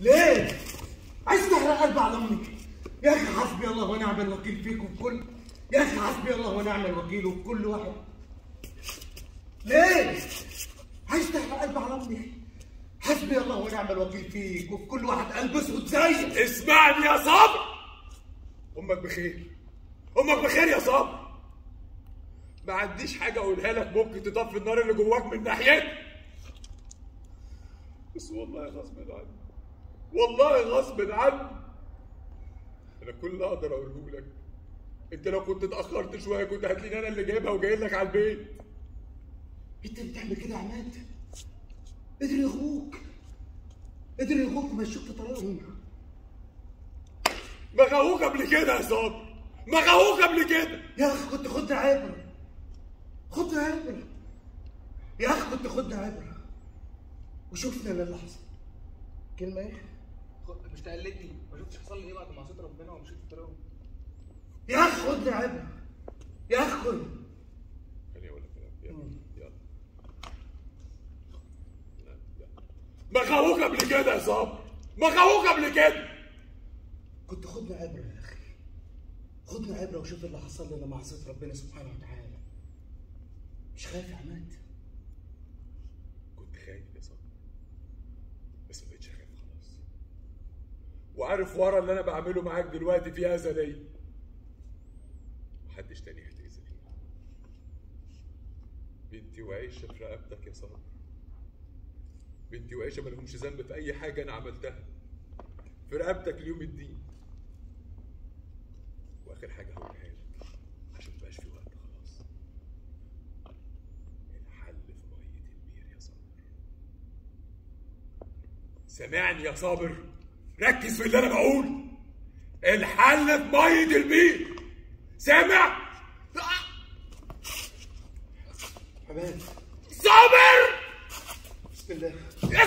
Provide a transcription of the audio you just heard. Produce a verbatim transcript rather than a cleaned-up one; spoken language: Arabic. ليه؟ عايز تحرق قلبي على امك؟ يا اخي حسبي الله ونعم الوكيل فيكم كل، يا اخي حسبي الله ونعم الوكيل وكل واحد. ليه؟ عايز تحرق قلبي على امك؟ حسبي الله ونعم الوكيل فيك وكل واحد قلب اسود زيك. اسمعني يا صابر. امك بخير. امك بخير يا صابر. ما عنديش حاجة أقولها لك ممكن تطفي النار اللي جواك من ناحيتي. بس والله غصب عني. والله غصب عني. أنا كل اللي أقدر أقوله لك أنت لو كنت اتأخرت شوية كنت هتلاقيني أنا اللي جايبها وجاي لك على البيت. أنت اللي بتعمل كده يا عماد. قدر يغوك. قدر يغوك ومشيك في طريقهم. ما غاوك قبل كده يا صابر. ما غاوك قبل كده. يا أخي كنت خدت عبرة. خدنا عبرة يا أخي، كنت خدنا عبرة وشوفنا اللي حصل. كلمة إيه؟ مش تقلدني، ما شفتش حصل لي إيه بعد ما عصيت ربنا ومشيت في طريقهم. يا أخي خدنا عبرة يا أخي. خد خليني أقول لك كلام. يلا يلا. ما غاوك قبل كده يا صابر، ما غاوك قبل كده. كنت خدنا عبرة يا أخي، خدنا عبرة وشوف اللي حصل لي لما عصيت ربنا سبحانه وتعالى. مش خايف يا عماد؟ كنت خايف يا صابر بس ما بقتش خايف خلاص، وعارف ورا اللي انا بعمله معاك دلوقتي فيه اذى ليا، محدش تاني هيتاذى ليا. بنتي وعيشه في رقبتك يا صابر، بنتي وعيشه مالهمش ذنب في اي حاجه انا عملتها، في رقبتك ليوم الدين. واخر حاجه هقولها لك عشان مبقاش في وقت، سامعني يا صابر؟ ركز في اللي انا بقوله. الحل في ميه البير. سامع؟ عماد. صابر. بسم الله.